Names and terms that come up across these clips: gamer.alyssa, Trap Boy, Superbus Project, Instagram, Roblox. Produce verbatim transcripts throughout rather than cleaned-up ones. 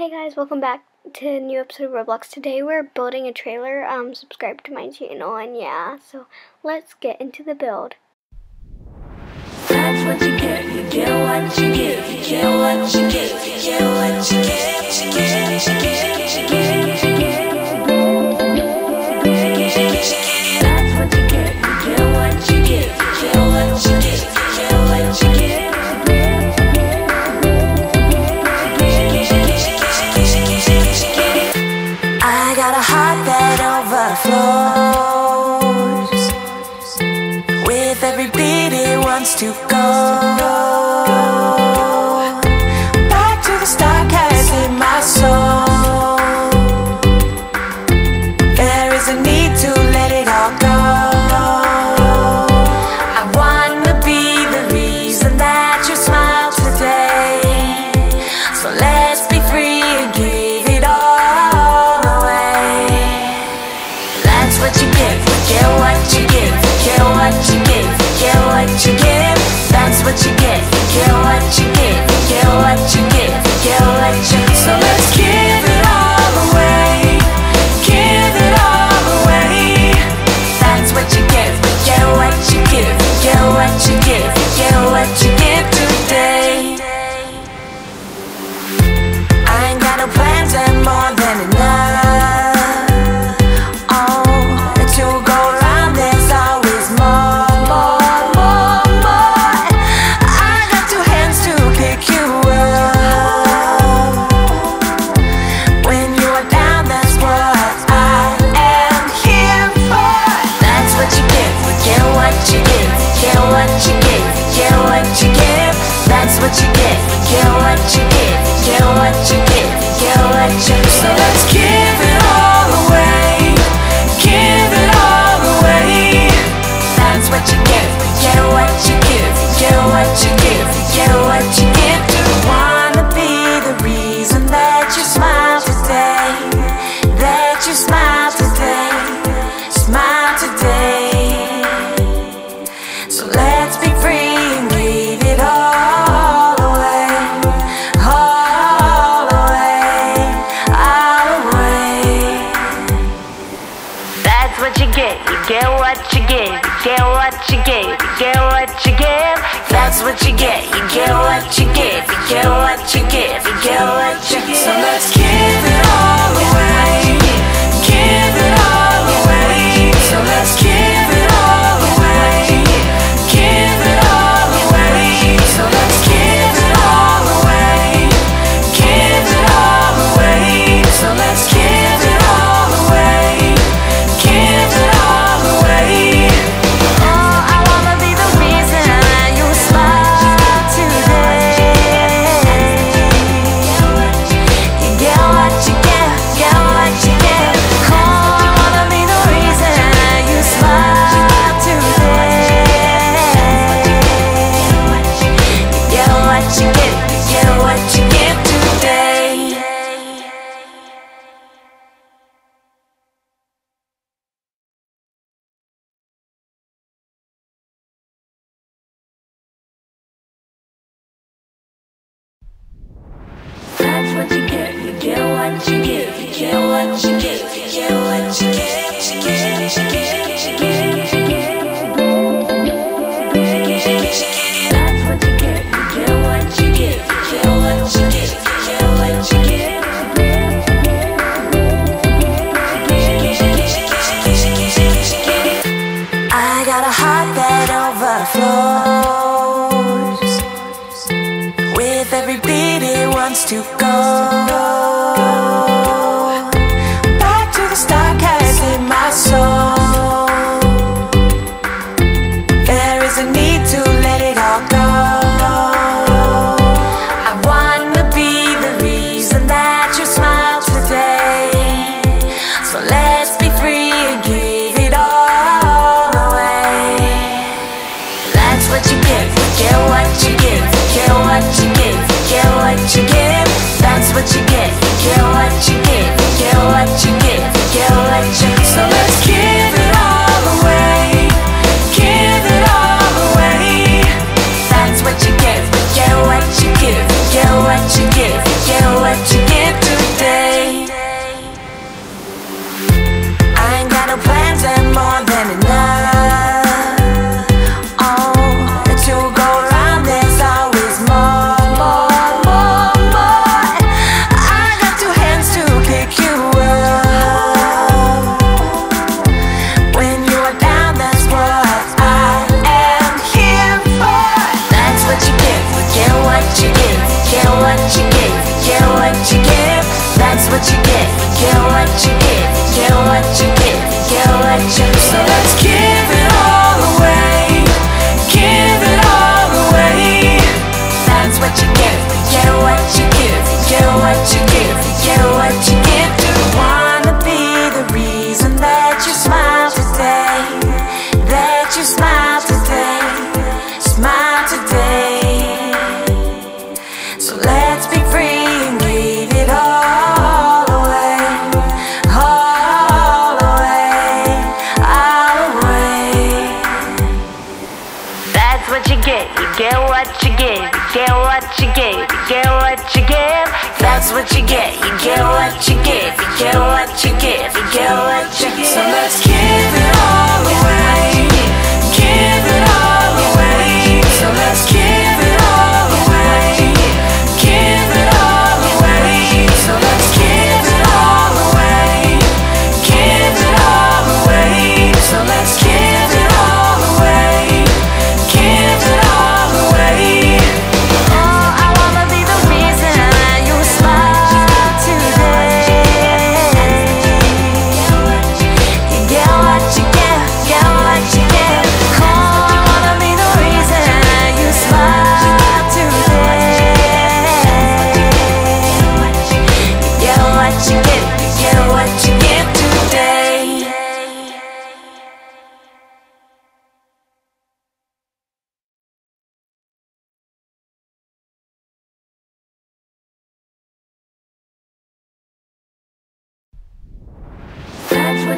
Hey guys, welcome back to a new episode of Roblox. Today we're building a trailer. Um, subscribe to my channel, and yeah, so let's get into the build. That's what you get. You get what you get. You get what you get. You get what you get. You get what you get. You get what you get. To go back to the star cast in my soul. There is a need to let it all go. I wanna be the reason that you smile today. So let's be free and give it all away. That's what you give, forget what you give, forget what you give, forget what you give. That's what you get, get what you get, get what you get, get what you get. So let's give it all away, give it all away. That's what you get, get what you get, get what you get, get what you get today. I ain't got no plans and more than enough. That's what you get, get what you get, get what you get, get what you get. So let's give it all away, give it all away. That's what you get, get what you give, get what you give, get what you give. Do you wanna be the reason that you smile today, that you smile today, smile today. So let's be free and give it all. Get what you give, get what you give, get what you give. That's what you get, you get what you give, you get what you give, you get what you give. So let's give it all away, give it all away. So let's give it all away, give it all away. So let's give it all away, give it all away. So let's give it all away, give it all away. That's what you get, you get what you give, you get what you give, you get what you give, you get, you get, you get, you get. That's what you get, you get what you give, you get what you give, you get what you give. I got a heart that overflows with every beat it wants to go. That's what you give, get what you give, get what you give, get what you give. So let's give it all away, give it all away. That's what you give, get what you give, get what you give, get what you give. Do you wanna be the reason that you smile today, that you smile today, smile today? So let's be free and give it all away, all away, all away. That's what you get, you get what you give, you get what you give, you get what you give. That's what you get, you get what you give, you get what you give, you get what you give. So let's give it all away, give it all away. So let's give it all away, give it all away. So let's give it all away, give it all away. So let's give it all away, give it all away. Oh, I wanna be the reason that you smile today.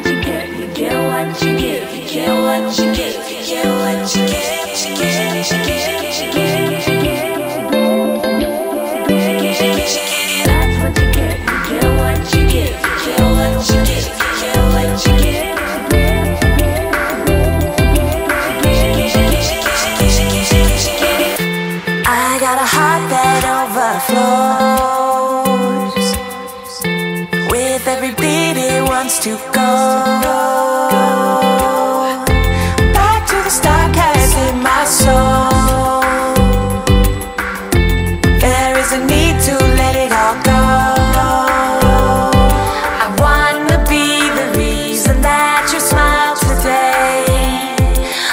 You get what you get, get what you get. Oh, I wanna be the reason that you smile today. You get what you get, you get what you get today. That's what you get, you get what you give, you get what you give, you get what you give, you get, you get, you get, you get. That's what you get, you get what you give, you get what you give, you get what you give. I got a heart that overflows, with every beat it wants to go back to the star cast in my soul. There is a need to let it all go. I wanna be the reason that you smile today.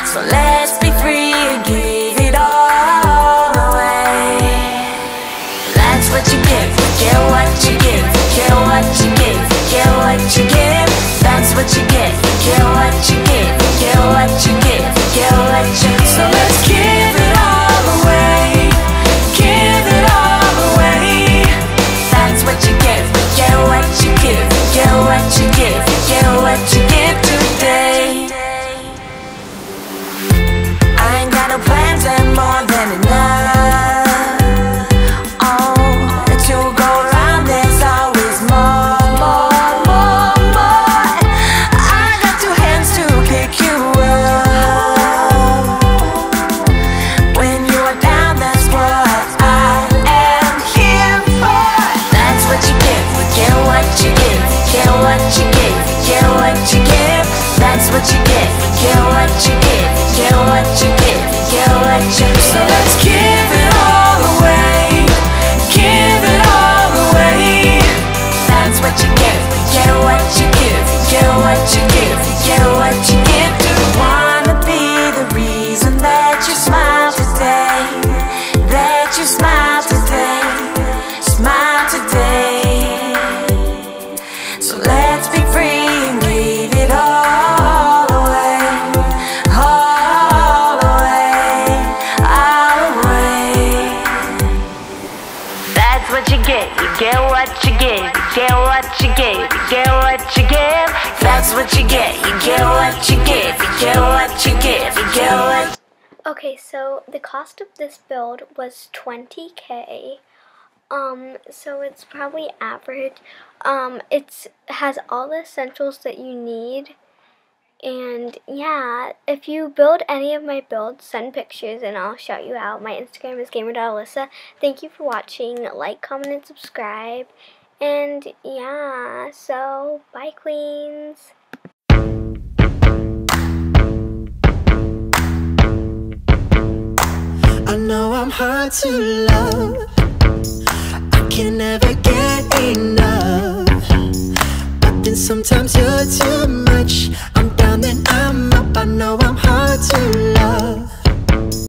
So let's be free and give it all away. That's what you give, get what you give, get what you give, get what you give. That's what you get, get what you give, get what you give, get what you give. So let's give it all away, give it all away. That's what you give, get what you give, get what you give, get what you give today. I ain't got no plans and more than enough. Oh, to go around, there's always more, more, more, more. I got two hands to pick you up. When you are down, that's what I am here for. That's what you give, get what you give, get what you give, get what you give. That's what you give, get what you give, get what you give, get what you give. So let's give it all away, give it all away. That's what you give, get what you give, get what you give, get what you give. Do you wanna be the reason that you smile today, that you smile today, smile today? So let's be free and give it all away, all away, all away. That's what you get, you get what you give, you get what you give, you get what you give. That's what you get, you get what you give, you get what you give, you get what. Okay, so the cost of this build was twenty K. Um, so it's probably average. Um, it's has all the essentials that you need. And yeah, if you build any of my builds, send pictures and I'll shout you out. My Instagram is gamer dot alyssa. Thank you for watching. Like, comment, and subscribe. And yeah, so bye, queens. I know I'm hard to love, I can never get enough. But then sometimes you're too much, I'm down there too late.